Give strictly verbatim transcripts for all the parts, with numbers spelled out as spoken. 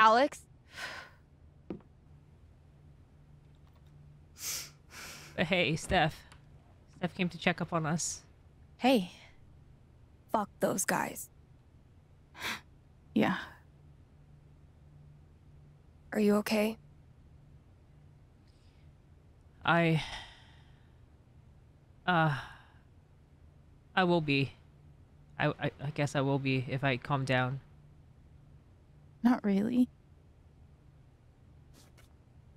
Alex? Hey, Steph. Steph came to check up on us. Hey. Fuck those guys. Yeah. Are you okay? I... Uh... I will be. I, I, I guess I will be if I calm down. Not really.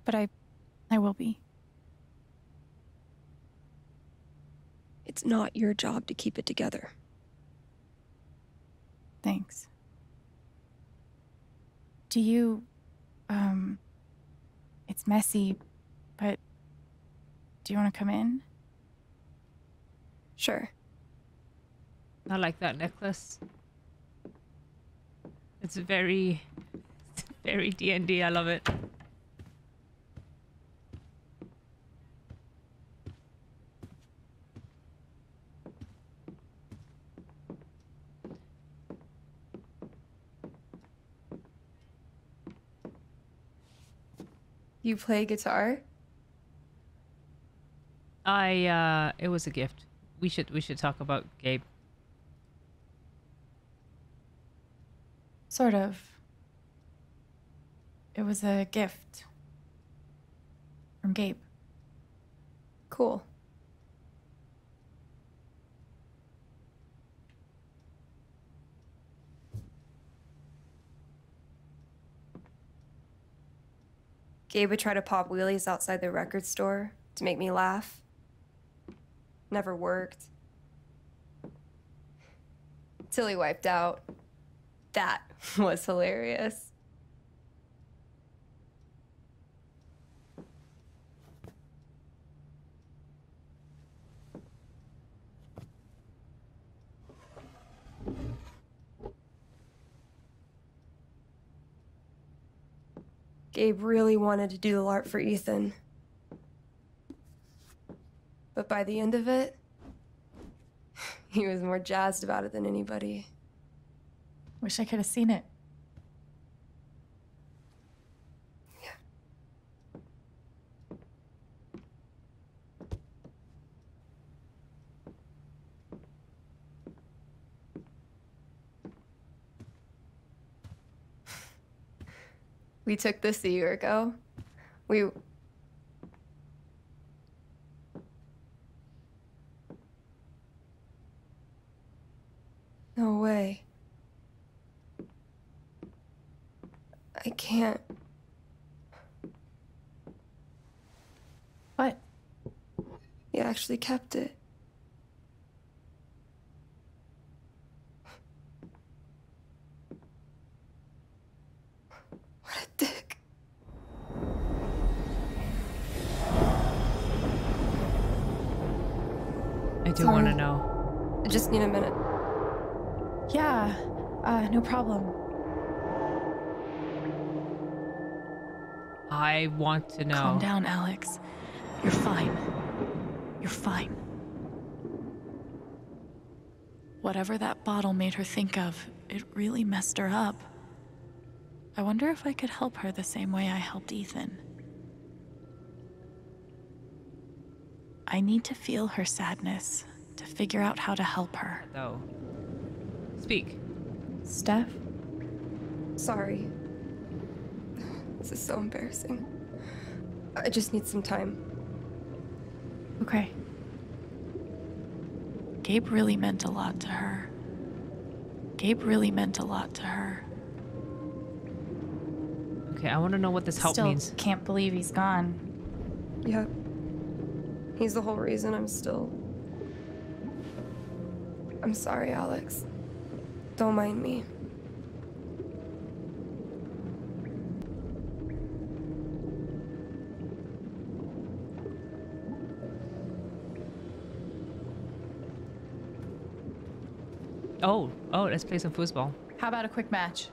But I... I will be. It's not your job to keep it together. Thanks. Do you... Um... It's messy, but... Do you want to come in? Sure. I like that necklace. It's very... It's very D and D, I love it. You play guitar? I, uh, it was a gift. We should, we should talk about Gabe. Sort of. It was a gift. From Gabe. Cool. Gabe would try to pop wheelies outside the record store to make me laugh. Never worked. Till he wiped out. That was hilarious. Gabe really wanted to do the LARP for Ethan. But by the end of it, he was more jazzed about it than anybody. Wish I could have seen it. Yeah. We took this a year ago. We... No way. I can't. What? You actually kept it. What a dick. I do want to know. I just need a minute. Yeah, uh, no problem. I want to know. Calm down, Alex. You're fine. You're fine. Whatever that bottle made her think of, it really messed her up. I wonder if I could help her the same way I helped Ethan. I need to feel her sadness to figure out how to help her. No. Speak. Steph? Sorry. This is so embarrassing. I just need some time. Okay. Gabe really meant a lot to her. Gabe really meant a lot to her. Okay, I want to know what this help means. Still can't believe he's gone. Yep. Yeah. He's the whole reason I'm still... I'm sorry, Alex. Don't mind me. Oh, oh, let's play some foosball. How about a quick match?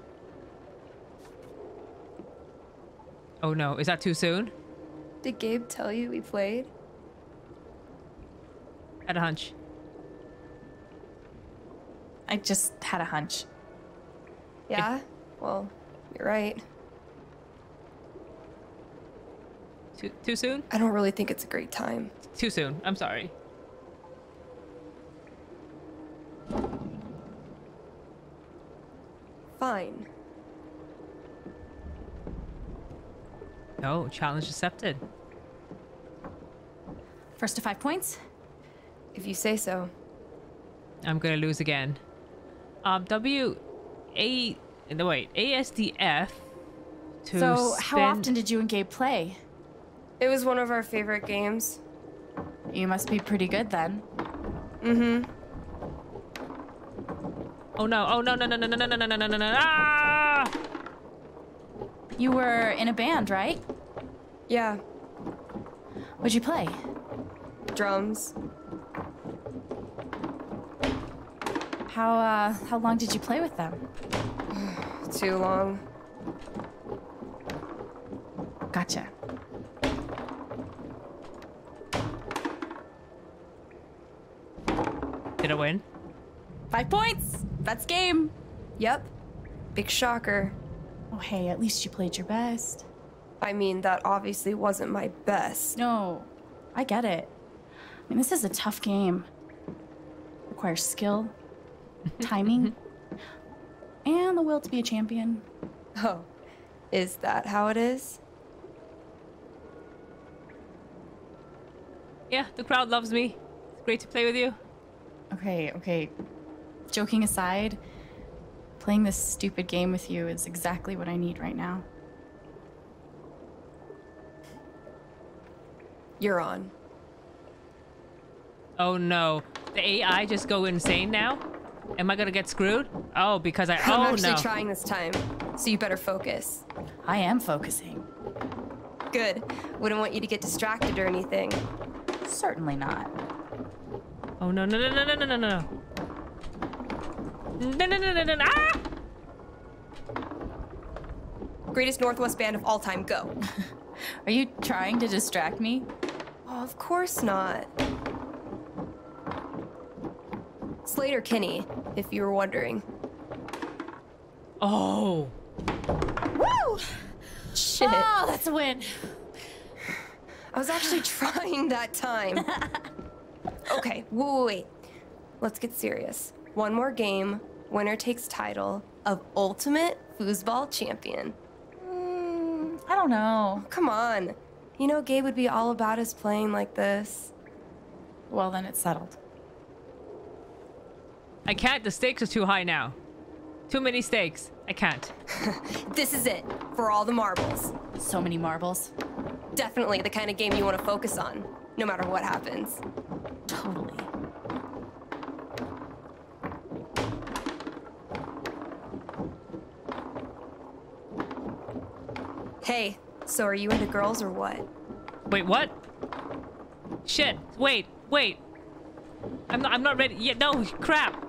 Oh no, is that too soon? Did Gabe tell you we played? Had a hunch. I just had a hunch. Yeah? Well, you're right. Too, too soon? I don't really think it's a great time. It's too soon. I'm sorry. Fine. Oh, challenge accepted. First to five points? If you say so. I'm gonna lose again. Um, W... A... No, wait. A S D F... To so, spend... how often did you and Gabe play? It was one of our favorite games. You must be pretty good then. Mm-hmm. Oh no, oh no, no, no, no, no, no, no, no, no, no, no, ah! You were in a band, right? Yeah. What'd you play? Drums. How, uh, how long did you play with them? Too long. Gotcha. Did I win? Five points! That's game! Yep. Big shocker. Oh hey, at least you played your best. I mean, that obviously wasn't my best. No, I get it. I mean, this is a tough game. Requires skill, timing, and the will to be a champion. Oh, is that how it is? Yeah, the crowd loves me. It's great to play with you. Okay, okay. Joking aside, playing this stupid game with you is exactly what I need right now. You're on. Oh no. The A I just go insane now? Am I gonna get screwed? Oh, because I- I'm oh, actually no. trying this time, so you better focus. I am focusing. Good. Wouldn't want you to get distracted or anything. Certainly not. Oh no no no no no no no no no no no no no! Ah! Greatest Northwest band of all time, go! Are you trying to distract me? Oh, of course not. Slater Kinney, if you were wondering. Oh. Woo! Shit! Oh, that's a win. I was actually trying that time. Okay, wait, wait, let's get serious. One more game, winner takes title of Ultimate Foosball Champion. Mm, I don't know. Come on. You know, Gabe would be all about us playing like this. Well, then it's settled. I can't. The stakes are too high now. Too many stakes. I can't. This is it. For all the marbles. So many marbles. Definitely the kind of game you want to focus on, no matter what happens. Totally. Hey, so are you into girls or what? Wait, what? Shit, wait, wait. I'm not, I'm not ready yet. No, crap.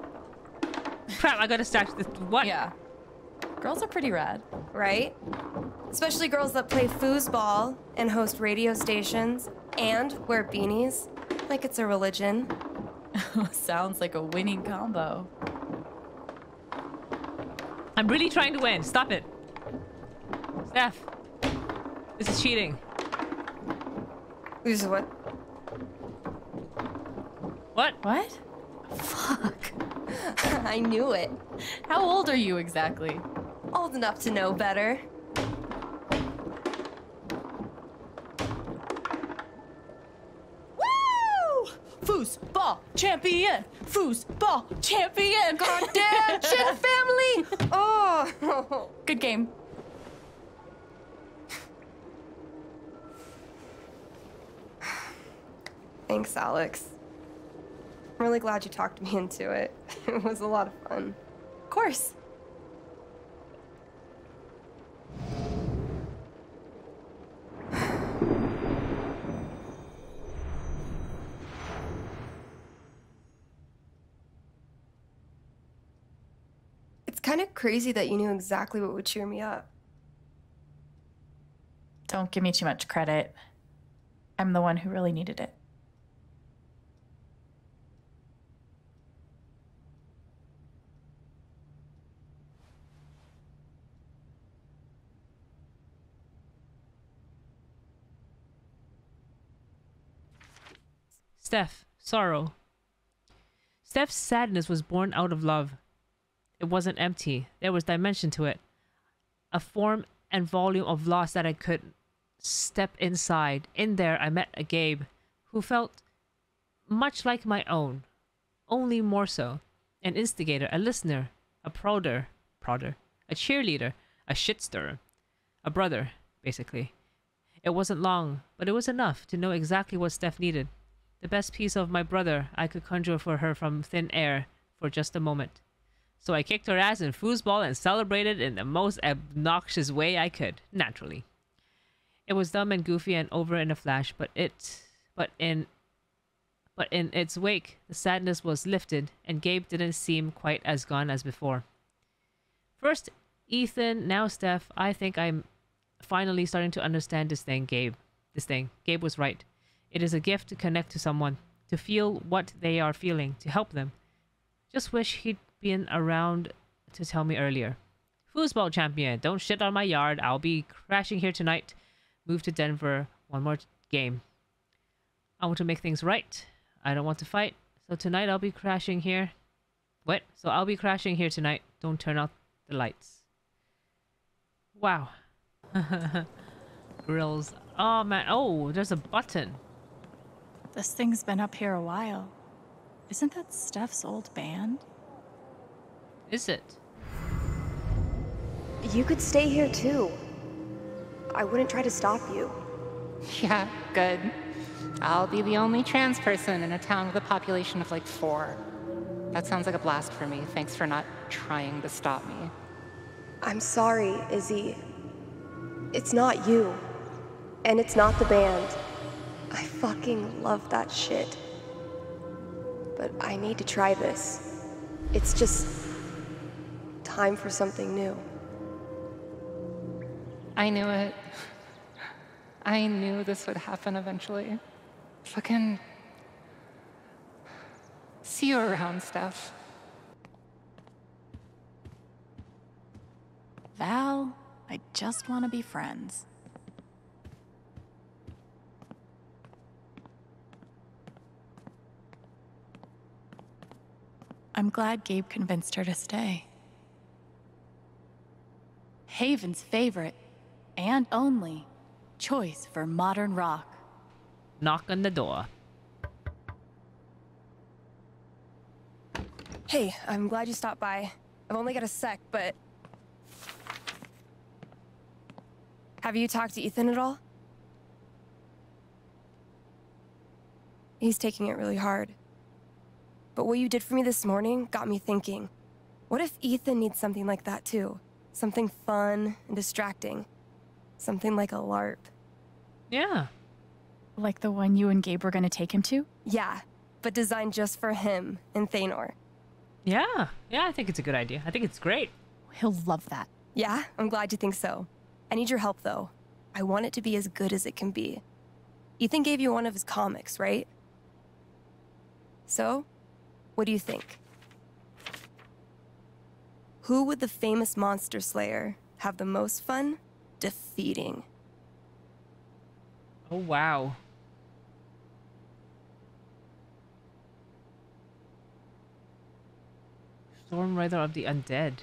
Crap, I gotta start this. What? Yeah. Girls are pretty rad. Right? Especially girls that play foosball and host radio stations and wear beanies like it's a religion. Sounds like a winning combo. I'm really trying to win. Stop it. Steph, this is cheating. This is what? What? What? Fuck. I knew it. How old are you exactly? Old enough to know better. Foosball champion! Foosball champion! Goddamn shit, family! Oh! Good game. Thanks, Alex. I'm really glad you talked me into it. It was a lot of fun. Of course. Kind of crazy that you knew exactly what would cheer me up. Don't give me too much credit. I'm the one who really needed it. Steph, sorrow. Steph's sadness was born out of love. It wasn't empty. There was dimension to it. A form and volume of loss that I could step inside. In there, I met a Gabe who felt much like my own, only more so. An instigator, a listener, a prouder, prouder, a cheerleader, a shit-stirrer, a brother, basically. It wasn't long, but it was enough to know exactly what Steph needed. The best piece of my brother I could conjure for her from thin air for just a moment. So I kicked her ass in foosball and celebrated in the most obnoxious way I could, naturally. It was dumb and goofy and over in a flash, but it, but in, but in its wake, the sadness was lifted, and Gabe didn't seem quite as gone as before. First Ethan, now Steph. I think I'm finally starting to understand this thing, Gabe. This thing. Gabe was right. It is a gift to connect to someone, to feel what they are feeling, to help them. Just wish he'd been around to tell me earlier. Foosball champion, don't shit on my yard. I'll be crashing here tonight. Move to Denver, one more game. I want to make things right. I don't want to fight. So tonight I'll be crashing here. What? So I'll be crashing here tonight. Don't turn out the lights. Wow. Grills. Oh man. Oh, there's a button. This thing's been up here a while. Isn't that Steph's old band? Is it? You could stay here too. I wouldn't try to stop you. Yeah, good. I'll be the only trans person in a town with a population of like four. That sounds like a blast for me. Thanks for not trying to stop me. I'm sorry, Izzy. It's not you. And it's not the band. I fucking love that shit. But I need to try this. It's just... time for something new. I knew it. I knew this would happen eventually. Fucking... see you around, Steph. Val, I just want to be friends. I'm glad Gabe convinced her to stay. Haven's favorite, and only, choice for modern rock. Knock on the door. Hey, I'm glad you stopped by. I've only got a sec, but... have you talked to Ethan at all? He's taking it really hard. But what you did for me this morning got me thinking. What if Ethan needs something like that too? Something fun and distracting. Something like a LARP. Yeah. Like the one you and Gabe were going to take him to? Yeah, but designed just for him and Thanor. Yeah. Yeah, I think it's a good idea. I think it's great. He'll love that. Yeah, I'm glad you think so. I need your help, though. I want it to be as good as it can be. Ethan gave you one of his comics, right? So, what do you think? Who would the famous monster slayer have the most fun defeating? Oh, wow. Stormrider of the Undead.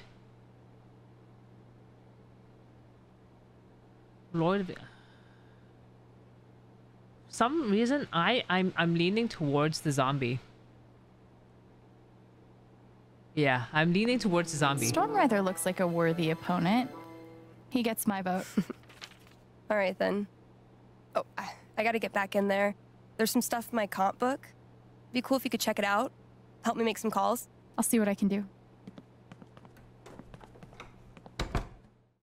Lord of the... some reason I, I'm, I'm leaning towards the zombie. Yeah, I'm leaning towards the zombie. Stormrider looks like a worthy opponent. He gets my vote. All right, then. Oh, I, I gotta get back in there. There's some stuff in my comp book. Be cool if you could check it out. Help me make some calls. I'll see what I can do.